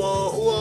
whoa, whoa.